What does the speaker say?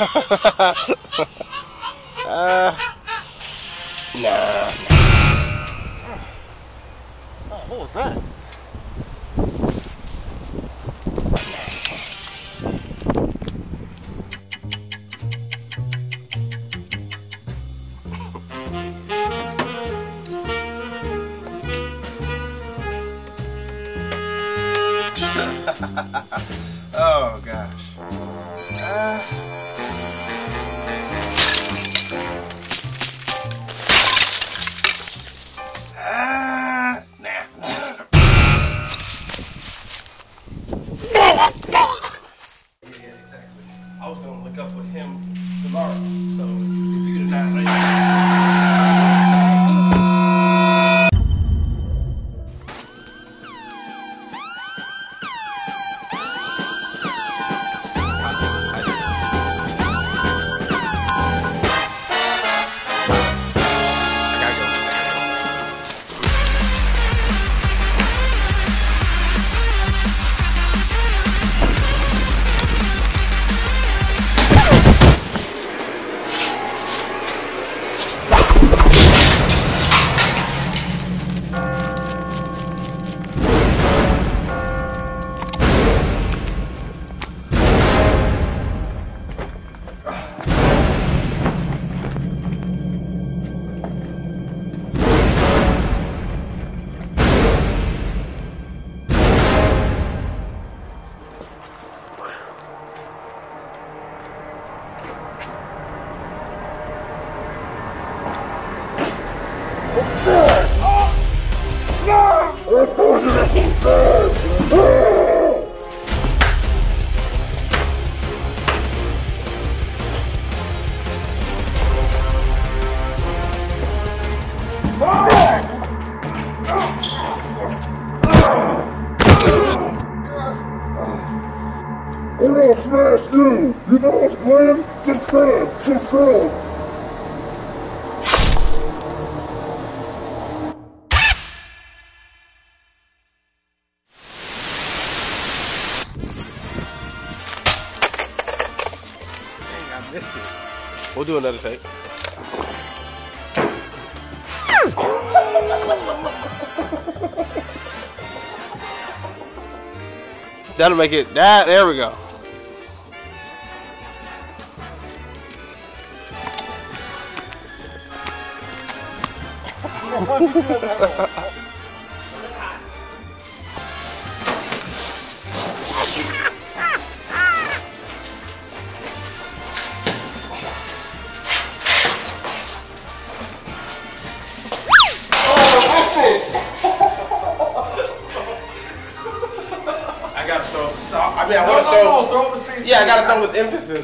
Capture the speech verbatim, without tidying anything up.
uh, nah, nah. Oh, what was that? Oh gosh. Uh. Uh, nah. Yeah, exactly. I was gonna look up with him tomorrow, so if you get a night later. We'll do another take. That'll make it. That, there we go. I gotta throw salt. I mean, I want to no, no, throw. No, throw overseas. Yeah, I gotta throw with emphasis.